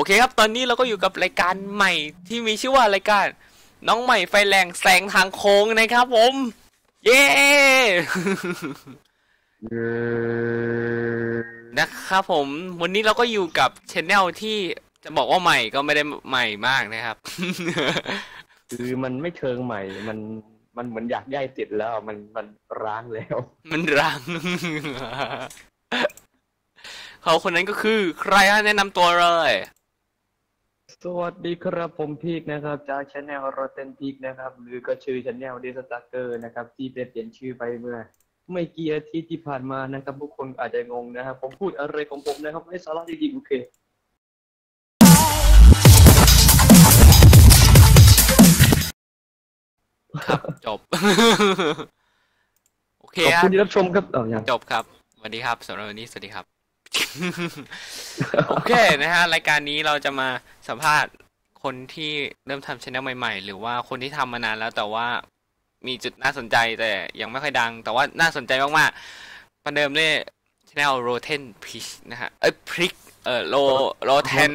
โอเคครับตอนนี้เราก็อยู่กับรายการใหม่ที่มีชื่อว่ารายการน้องใหม่ไฟแรงแซงทางโค้งนะครับผมเย้ นะครับผมวันนี้เราก็อยู่กับชแนลที่จะบอกว่าใหม่ก็ไม่ได้ใหม่มากนะครับ คือมันไม่เชิงใหม่มันเหมือนอยากย่ายติดแล้วมันร้างแล้วมันร้าง เขาคนนั้นก็คือใครฮะแนะนำตัวเลยสวัสดีครับผมพีกนะครับจากชแนล ROTTENPRIG นะครับหรือก็ชื่อชแนล Disaster นะครับที่เปลี่ยนชื่อไปเมื่อไม่กี่อาทิตย์ที่ผ่านมานะครับผู้คนอาจจะงงนะครับผมพูดอะไรของผมนะครับไม่สาระจริงๆโอเคครับจบโอเคขอบคุณที่รับชมครับจบครับสวัสดีครับสำหรับวันนี้สวัสดีครับโอเคนะฮะรายการนี้เราจะมาสัมภาษณ์คนที่เริ่มทำช่องใหม่ๆหรือว่าคนที่ทำมานานแล้วแต่ว่ามีจุดน่าสนใจแต่ยังไม่ค่อยดังแต่ว่าน่าสนใจมากๆประเดิมด้วยช่อง ROTTENPRIG นะฮะพริกRotten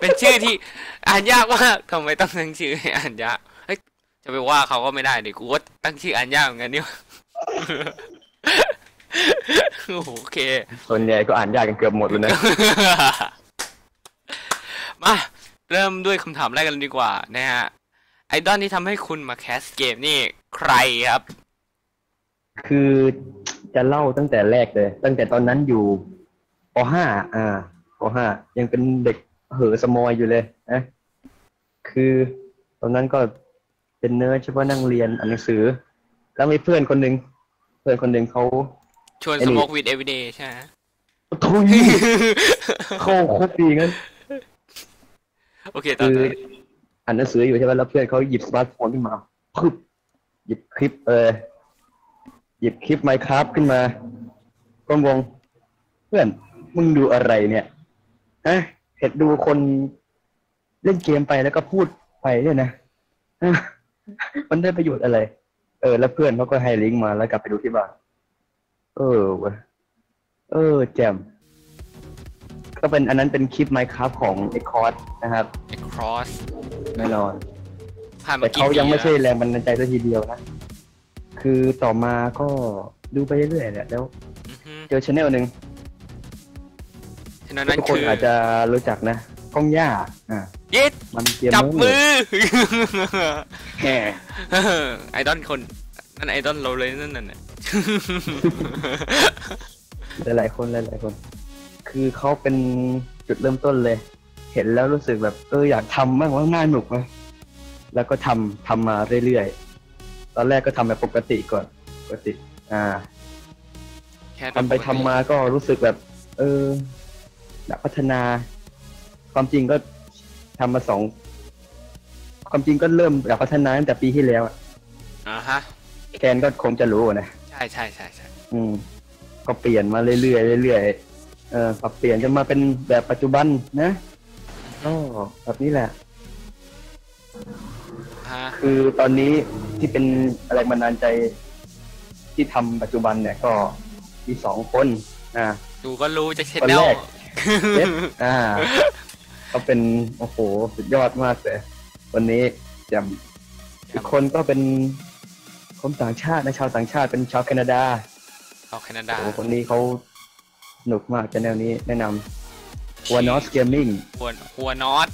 เป็นชื่อที่อ่านยากมากทำไมต้องตั้งชื่อให้อ่านยากเฮ้ยจะไปว่าเขาก็ไม่ได้ดิกูก็ตั้งชื่ออ่านยากเหมือนกันเนี่ยโอเคส่วนใหญ่ก็อ่านยากกันเกือบหมดเลยนะมาเริ่มด้วยคำถามแรกกันดีกว่านะฮะไอดอลที่ทำให้คุณมาแคสเกมนี่ใครครับคือจะเล่าตั้งแต่แรกเลยตั้งแต่ตอนนั้นอยู่ป .5 ป .5 ยังเป็นเด็กเหอสมอยอยู่เลยนะคือตอนนั้นก็เป็นเนิร์ดใช่ป่ะนั่งเรียนอ่านหนังสือแล้วมีเพื่อนคนหนึ่งเขาชวนสโมกวิดเอวีเดย์ใช่ไหมทุยเขาโคตรดีงั้นโอเคตอนนี้อ่านหนังสืออยู่ใช่ไหมแล้วเพื่อนเขาหยิบสมาร์ทโฟนขึ้นมาพึบหยิบคลิปMinecraft ขึ้นมาก็งงเพื่อนมึงดูอะไรเนี่ยฮะเห็นดูคนเล่นเกมไปแล้วก็พูดไปเนี่ยนะมันได้ประโยชน์อะไรแล้วเพื่อนเขาก็ให้ลิงก์มาแล้วกลับไปดูที่บ้านแจมก็เป็นอันนั้นเป็นคลิป Minecraft ของ Xcross นะครับ Xcross แน่นอนแต่เขายังไม่ใช่แรงบันดาลใจซะทีเดียวนะคือต่อมาก็ดูไปเรื่อยๆเนี่ยแล้วเจอ channel หนึ่งทุกคนอาจจะรู้จักนะก้องย่ามันเกมจับมือไอดอลคนนั่นไอดอลเราเลยนั่นน่ะหลายๆคนคือเขาเป็นจุดเริ่มต้นเลยเห็นแล้วรู้สึกแบบอยากทำบ้างว่าง่ายหนุกไหมแล้วก็ทำมาเรื่อยๆตอนแรกก็ทำแบบปกติก่อนปกติทำไปทำมาก็รู้สึกแบบอยากพัฒนาความจริงก็ทำมาสองความจริงก็เริ่มอยากพัฒนาตั้งแต่ปีที่แล้วฮะแคนก็คงจะรู้นะใช่ก็เปลี่ยนมาเรื่อยปรับเปลี่ยนจะมาเป็นแบบปัจจุบันนะแบบนี้แหละคือตอนนี้ที่เป็นอะไรบันดาลใจที่ทำปัจจุบันเนี่ยก็มีสองคนดูก็รู้จะเช็ดแล้วก็เป็นโอ้โหสุดยอดมากเลยวันนี้แจมทุกคนก็เป็นคนต่างชาตินะชาวต่างชาติเป็นชาวแคนาดาคนนี้เขาหนุกมากแนวนี้แนะนำหัวนอสเกมมิ่งหัวนอส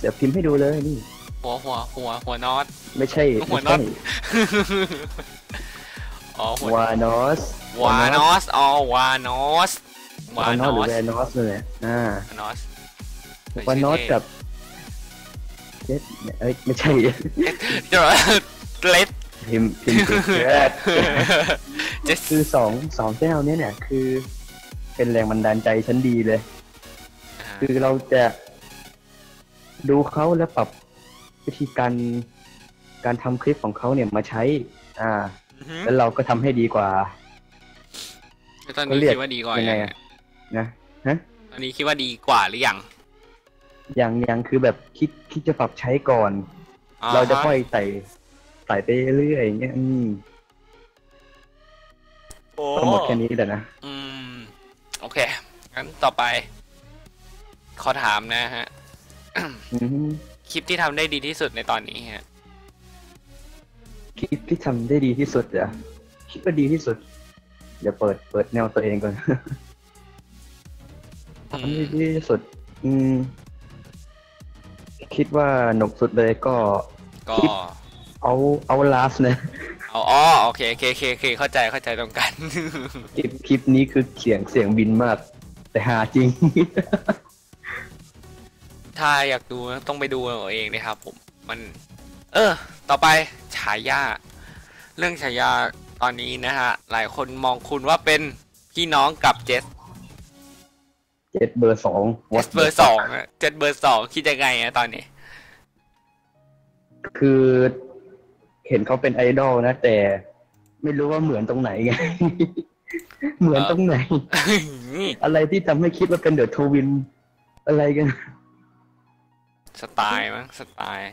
เดี๋ยวพิมพ์ให้ดูเลยนี่หัวนอสไม่ใช่หัวนอสหัวนอสหรือแวนอสเลยหัวนอสกับเจ็ดไม่ใช่เล็ดพิมพ์คือสองแนวนี้เนี่ยคือเป็นแรงบันดาลใจชั้นดีเลยคือเราจะดูเขาและปรับวิธีการทำคลิปของเขาเนี่ยมาใช้แล้วเราก็ทำให้ดีกว่าตอนนี้คิดว่าดีกว่ายังไงนะฮะตอนนี้คิดว่าดีกว่าหรือยังคือแบบคิดจะปรับใช้ก่อนเราจะค่อยใส่ไปเรื่อยอย่างเงี้ยหมดแค่นี้แหละนะโอเคงั้นต่อไป ขอถามนะฮะ คลิปที่ทำได้ดีที่สุดในตอนนี้ฮะคลิปที่ทำได้ดีที่สุดอ่ะคลิปว่าดีที่สุดเดี๋ยวเปิดแนวตัวเองก่อนทำได้ดีที่สุดคิดว่าหนุกสุดเลยก็เอาลาสเนี่ยอ๋อโอเคโอเคเข้าใจตรงกันคลิปนี้คือเสียงบินมากแต่หาจริงถ้าอยากดูต้องไปดูเอาเองนะครับผมมันต่อไปฉายาเรื่องฉายาตอนนี้นะฮะหลายคนมองคุณว่าเป็นพี่น้องกับเจสเบอร์ 2เจสเบอร์ 2คิดยังไงอะตอนนี้คือเห็นเขาเป็นไอดอลนะแต่ไม่รู้ว่าเหมือนตรงไหนไงเหมือนตรงไหนอะไรที่ทำให้คิดว่าเป็นเดอะทวินอะไรกันสไตล์เหรอสไตล์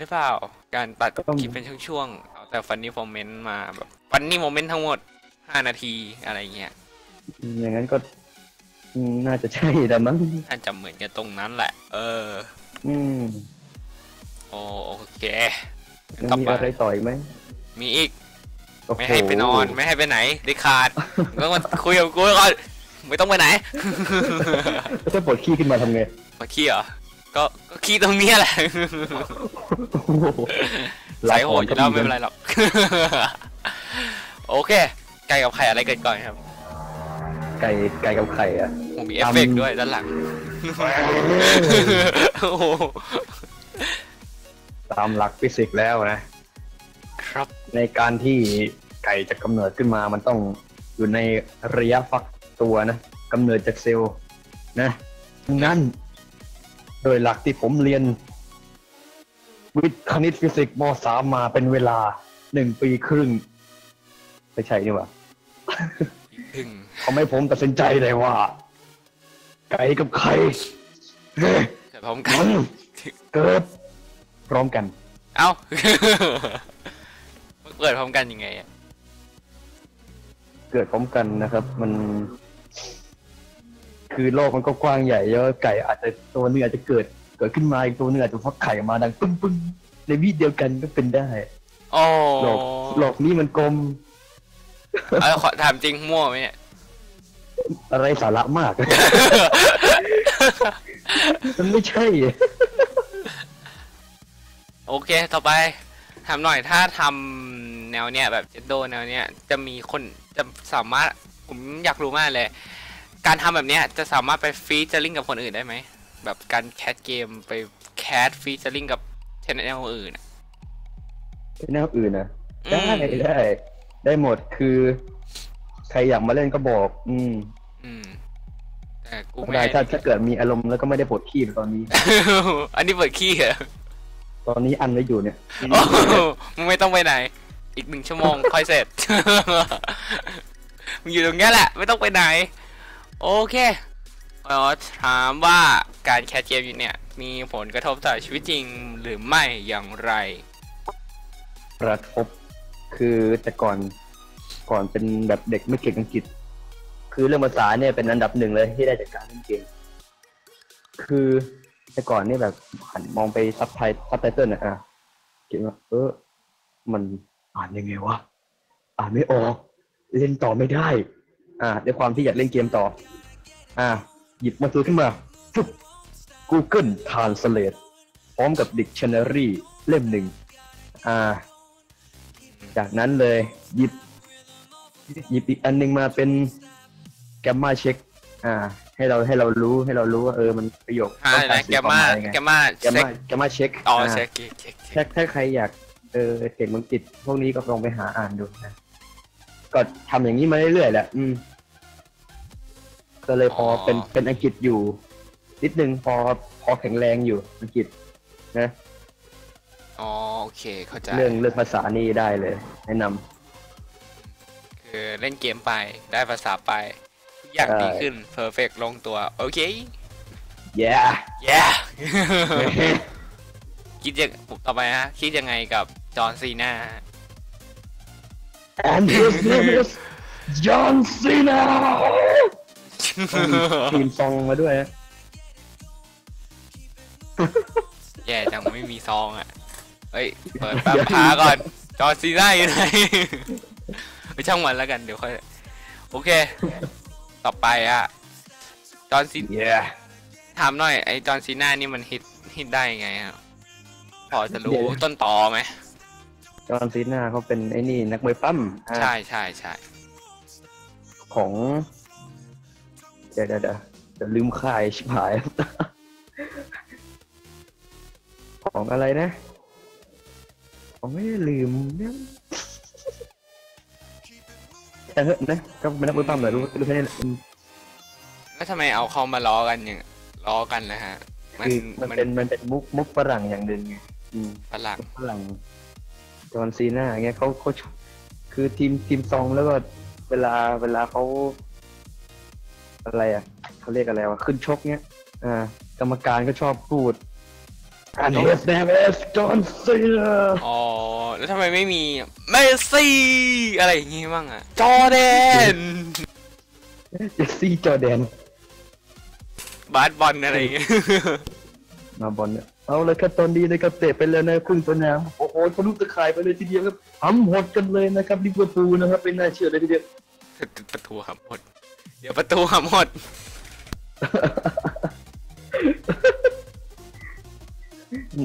หรือเปล่าการตัดคลิปเป็นช่วงๆเอาแต่ฟันนี่โมเมนต์มาแบบฟันนี่โมเมนต์ทั้งหมด5นาทีอะไรเงี้ยอย่างนั้นก็น่าจะใช่แต่มั้งน่าจะเหมือนกันตรงนั้นแหละโอเคมีอะไรต่อยไหมมีอีกไม่ให้ไปนอนไม่ให้ไปไหนได้ขาดก็มาคุยกับกูก่อนไม่ต้องไปไหนถ้าปวดขี้ขึ้นมาทำไงปวดขี้เหรอก็ขี้ตรงนี้แหละสายโหดอยู่แล้วไม่เป็นไรหรอกโอเคไก่กับไข่อะไรเกิดก่อนครับไก่กับไข่อ่ะมีเอฟเฟกต์ด้วยด้านหลังตามหลักฟิสิกส์แล้วนะครับในการที่ไก่จะกำเนิดขึ้นมามันต้องอยู่ในระยะฟักตัวนะกำเนิดจากเซลล์นะนั่นโดยหลักที่ผมเรียนวิทย์คณิตฟิสิกส์ม.3 มาเป็นเวลา1 ปีครึ่งไม่ใช่นี่หว่าเขาไม่ผมตัดสินใจเลยว่าไก่กับไข่พร้อมกันเกิดพร้อมกันเอ้าเกิดพร้อมกันยังไงเกิดพร้อมกันนะครับมันคือโลกมันก็กว้างใหญ่แล้วไก่อาจจะตัวนึงอาจจะเกิดขึ้นมาอีกตัวนึงอาจจะฟักไข่มาดังปึ้งปึ้งในวิธีเดียวกันก็เป็นได้โลกนี้มันกลมขอถามจริงมั่วไหมเนี่ยอะไรสาระมากมันไม่ใช่โอเคต่อไปถามหน่อยถ้าทำแนวเนี้ยแบบเจ็ดโดแนวเนี้ยจะมีคนจะสามารถผมอยากรู้มากเลยการทำแบบเนี้ยจะสามารถไปฟีเจอริ่งกับคนอื่นได้ไหมแบบการแคสเกมไปแคสฟีเจอริ่งกับแนวอื่นนะได้หมดคือใครอยากมาเล่นก็บอกแต่กูไม่ได้ถ้าเกิดมีอารมณ์แล้วก็ไม่ได้ปวดขี้ตอนนี้อันนี้ปวดขี้เหรอตอนนี้อันไว้อยู่เนี่ยมึงไม่ต้องไปไหนอีก1 ชั่วโมงค่อยเสร็จมึงอยู่ตรงนี้แหละไม่ต้องไปไหนโอเคถามว่าการแคสเกมอยู่เนี่ยมีผลกระทบต่อชีวิตจริงหรือไม่อย่างไรกระทบคือแต่ก่อนเป็นแบบเด็กไม่เก่งอังกฤษคือเรื่องภาษาเนี่ยเป็นอันดับ 1เลยที่ได้จากการเล่นเกมคือแต่ก่อนเนี่ยแบบหันมองไปซับไตเติลนะคิดว่ามันอ่านยังไงวะอ่านไม่ออกเล่นต่อไม่ได้ด้วยความที่อยากเล่นเกมต่อหยิบมือถือขึ้นมาปุ๊บ Google Translate พร้อมกับ Dictionary เล่ม1จากนั้นเลยหยิบอีกอันหนึ่งมาเป็นแกมมาเช็คให้เรารู้ว่ามันประโยคต้องการสื่อความหมายไงแกมมาเช็คถ้าใครอยากเก่งมังกรพวกนี้ก็ลองไปหาอ่านดูนะก็ทำอย่างนี้มาเรื่อยๆแหละก็เลยพอเป็นอังกฤษอยู่นิดนึงพอแข็งแรงอยู่อังกฤษนะโอเคเข้าใจเรื่องภาษานี่ได้เลยแนะนำคือเล่นเกมไปได้ภาษาไปทุกอย่างดีขึ้นเพอร์เฟกต์ลงตัวโอเคyeah คิดยังต่อไปฮะคิดยังไงกับจอห์นซีนาand his name is John Cena ปีนซองมาด้วยแย่จังไม่มีซองอ่ะเฮ้ยเปิดปั๊บพาก่อนจอซีได้อยู่ไหนไปช่างมันแล้วกันเดี๋ยวค่อยโอเคต่อไปอ่ะจอซีถามหน่อยไอจอซีน่านี่มันฮิตได้ไงครับพอจะรู้ต้นตอไหมจอซีน่าเขาเป็นไอ้นี่นักมวยปั้มใช่ใช่ใช่ของเดี๋ยวลืมค่ายชิบหายของอะไรนะผมไม่ลืมเนี่ยแต่เหอะนะก็ไม่นับมือปั้มเลยรู้แค่นี้แหละแล้วทำไมเอาเขามาล้อกันอย่างล้อกันนะฮะมันเป็นมุกฝรั่งอย่างหนึ่งไงฝรั่งจอห์นซีน่าเงี้ยเขาคือทีมซองแล้วก็เวลาเขาอะไรอ่ะเขาเรียกอะไรวะขึ้นชกเงี้ยกรรมการก็ชอบพูดอันนี้แซมเอสจอห์นซีน่าอ๋อแล้วทำไมไม่มีเมสซี่อะไรอย่างงี้บ้างอ่ะจอร์แดนเจสซี่จอร์แดนบาสบอลอะไรอย่างเงี้ยมาบอลเนี่ยเอาเลยครับตอนนี้นะครับเตะไปแล้วนะครึ่งสนามโอ้โหทะลุตะข่ายไปเลยทีเดียวครับห้ำหดกันเลยนะครับลิเวอร์พูลนะครับเป็นน่าเชื่อเลยทีเดียวประตูห้ำหดเดี๋ยวประตูห้ำหด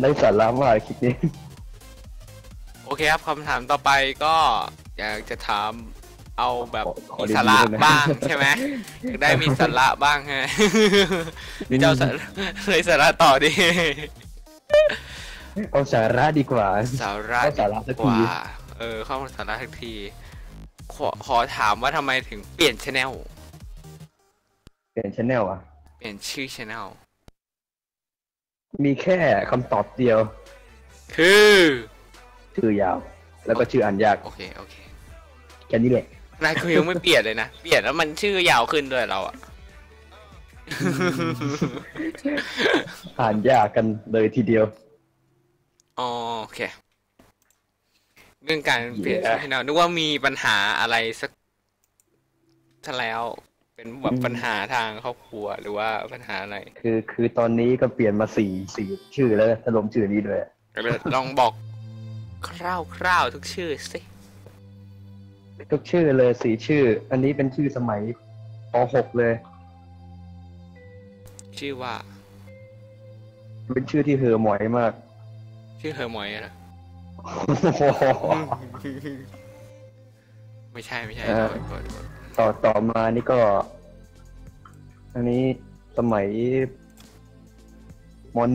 ได้สาระมากคลิปนี้โอเคครับคำถามต่อไปก็อยากจะถามเอาแบบมีสาระบ้างใช่ไหมอยากได้มีสาระบ้างฮะเจ้าเลยสาระต่อดิเอาสาระดีกว่าสาระสักทีเข้าสาระสักทีขอถามว่าทำไมถึงเปลี่ยนชแนลอ่ะเปลี่ยนชื่อชแนลมีแค่คำตอบเดียวคือชื่อยาวแล้วก็ชื่ออ่านยากโอเคแค่นี้แหละนายคือยังไม่เปลี่ยนเลยนะเปลี่ยนแล้วมันชื่อยาวขึ้นด้วยเราอ่ะอ่านยากกันเลยทีเดียวโอเคเรื่องการเปลี่ยนชื่อเรานึกว่ามีปัญหาอะไรสักทั้งแล้วเป็นแบบปัญหาทางครอบครัวหรือว่าปัญหาอะไรคือตอนนี้ก็เปลี่ยนมาสี่ชื่อแล้วถล่มชื่อนี้ด้วยลองบอกคร่าวๆทุกชื่อสิทุกชื่อเลยสี่ชื่ออันนี้เป็นชื่อสมัยป .6 เลยชื่อว่าเป็นชื่อที่เห่อหมอยมากชื่อเห่อหมอยนะไม่ใช่ต่อมานี่ก็อันนี้สมัยม .1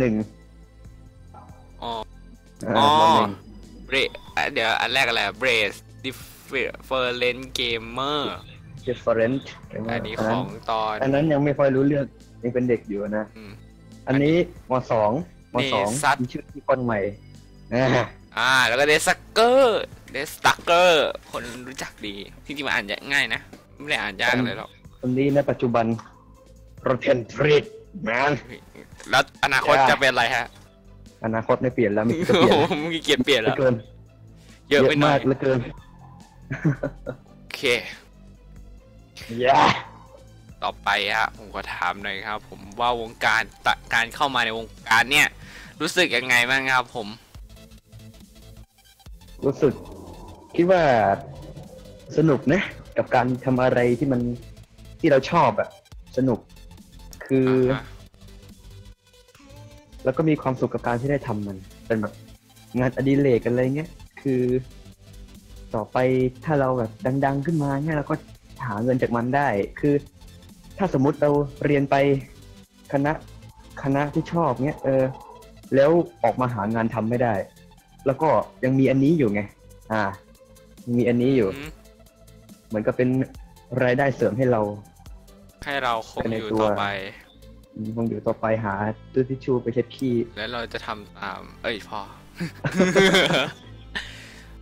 เดี๋ยวอันแรกอะไรเบรส different gamer อันนี้ของตอนอันนั้นยังไม่ค่อยรู้เรื่องยังเป็นเด็กอยู่นะอันนี้ม .2 มีชื่อที่คนใหม่แล้วก็เดสเกอร์คนรู้จักดีจริงๆมันอ่านง่ายนะไม่ได้อ่านยากเลยหรอกคนนี้ในปัจจุบัน ROTTENPRIG มันแล้วอนาคตจะเป็นอะไรฮะอนาคตไม่เปลี่ยนแล้วมีเกียรติเปลี่ยนแล้วเยอะมากเหลือเกินโอเคต่อไปฮะผมก็ถามหน่อยครับผมว่าวงการเข้ามาในวงการเนี่ยรู้สึกยังไงบ้างครับผมรู้สึกคิดว่าสนุกนะกับการทำอะไรที่เราชอบอะสนุกคือแล้วก็มีความสุขกับการที่ได้ทำมันเป็นแบบงานอดิเรกอะไรเงี้ยคือต่อไปถ้าเราแบบดังๆขึ้นมาเนี่ยเราก็หาเงินจากมันได้คือถ้าสมมติเราเรียนไปคณะที่ชอบเนี่ยแล้วออกมาหางานทำไม่ได้แล้วก็ยังมีอันนี้อยู่ไงมีอันนี้อยู่เหมือนกับเป็นรายได้เสริมให้เราคงอยู่ต่อไปหาตู้ทิชชู่ไปเช็ดขี้แล้วเราจะทำตามพอ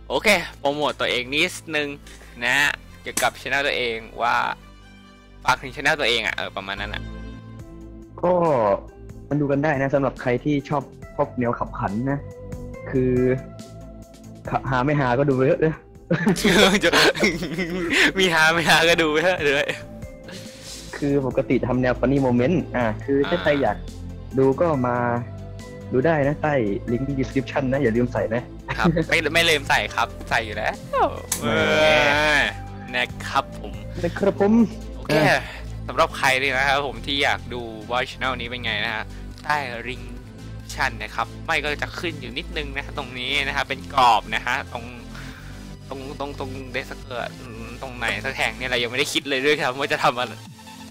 โอเคโปรโมทตัวเองนิดนึงนะเกี่ยวกับช่องตัวเองว่าฝากถึงช่องตัวเองประมาณนั้นก็มันดูกันได้นะสำหรับใครที่ชอบแนวขับขันนะคือหาไม่หาก็ดูไปเถอะนะมีหาไม่หาก็ดูไปเถอะเลยคื คือปกติทำแนวฟันนี่โมเมนต์คือถ้าใครอยากดูก็มาดูได้นะใต้ลิงก์ดีสคริปชันนะอย่าลืมใส่นะครับไม่ลืมใส่ครับใส่อยู่แล้วนะครับผมนะครับผมโอเคสำหรับใครเลยนะครับผมที่อยากดูว่าช่องนี้เป็นไงนะฮะใต้ลิงก์ชันนะครับไม่ก็จะขึ้นอยู่นิดนึงนะตรงนี้นะครับเป็นกรอบนะฮะตรงเดสเกิร์ตตรงไหนสักแห่งเนี่ยเรายังไม่ได้คิดเลยด้วยครับว่าจะทำอะไร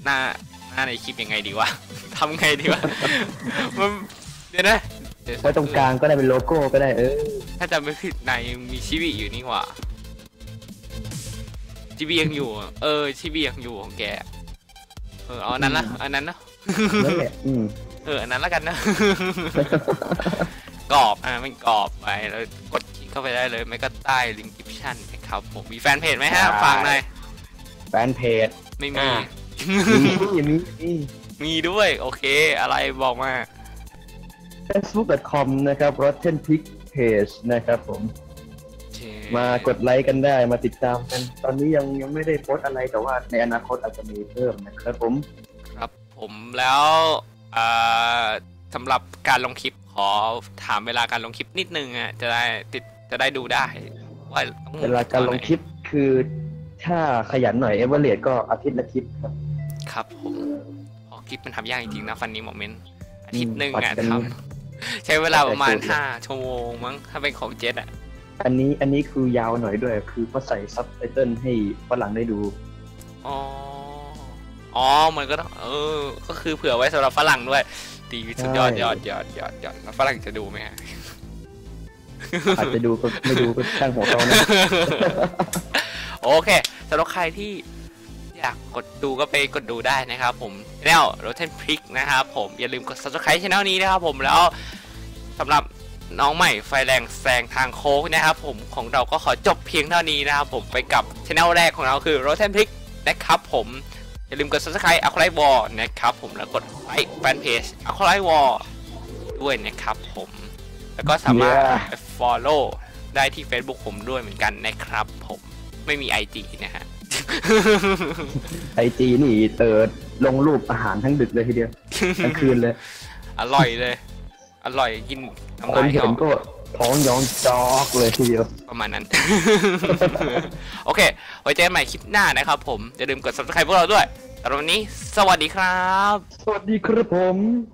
หน้าในคลิปยังไงดีวะทำไงดีวะมันเดี๋ยวนะไว้ตรงกลางก็ได้เป็นโลโก้ก็ได้ถ้าจำไม่ผิดในมีชิบิอยู่นี่หว่าชิบิยังอยู่ชิบิยังอยู่ของแกเอาอันนั้นละอันนั้นเนาะอันนั้นละกันนะกรอบมันกรอบไปแล้วกดคลิกเข้าไปได้เลยไม่ก็ใต้ลิงก์ดิสคริปชั่นนะครับผมมีแฟนเพจไหมฮะฝากหน่อยแฟนเพจไม่มีมีด้วยโอเคอะไรบอกมา facebook.com นะครับ ROTTENPRIG Page นะครับผมมากดไลค์กันได้มาติดตามกันตอนนี้ยังไม่ได้โพสอะไรแต่ว่าในอนาคตอาจจะมีเพิ่มนะครับผมแล้วสำหรับการลงคลิปขอถามเวลาการลงคลิปนิดนึงอ่ะจะได้ดูได้ว่าเวลาการลงคลิปคือถ้าขยันหน่อยเอเวอร์เรทก็อาทิตย์ละคลิปครับผมพอคลิปมันทำยากจริงๆนะฟันนี้โมเมนต์อาทิตย์หนึ่งอ่ะครับใช้เวลาประมาณ5 ชั่วโมงมั้งถ้าเป็นของเจ็ดอ่ะอันนี้คือยาวหน่อยด้วยคือก็ใส่ซับไตเติลให้ฝรั่งได้ดูอ๋อมันก็ต้องก็คือเผื่อไว้สำหรับฝรั่งด้วยดีสุดยอดแล้วฝรั่งจะดูไหมฮะอาจจะดูก็ไม่ดูก็ช่างหัวเขานะโอเคสำหรับใครที่อยากกดดูก็ไปกดดูได้นะครับผมแล้วROTTENPRIGนะครับผมอย่าลืมกด subscribe ช่องนี้นะครับผมแล้วสำหรับน้องใหม่ไฟแรงแซงทางโค้งนะครับผมของเราก็ขอจบเพียงเท่านี้นะครับผมไปกับช่องแรกของเราคือ ROTTENPRIG นะครับผมอย่าลืมกด subscribe อัคไลท์วอลนะครับผมแล้วกดไลค์แฟนเพจอัคไลท์วอลด้วยนะครับผมแล้วก็สามารถ follow ได้ที่ Facebook ผมด้วยเหมือนกันนะครับผมไม่มี IG นะฮะ IG นี่ลงรูปอาหารทั้งดึกเลยทีเดียวทั้งคืนเลยอร่อยกินคนเห็นก็ท้องย้องจอกเลยทีเดียวประมาณนั้น โอเคไว้เจอกันใหม่คลิปหน้านะครับผมอย่าลืมกด subscribe พวกเราด้วยแต่วันนี้สวัสดีครับสวัสดีครับผม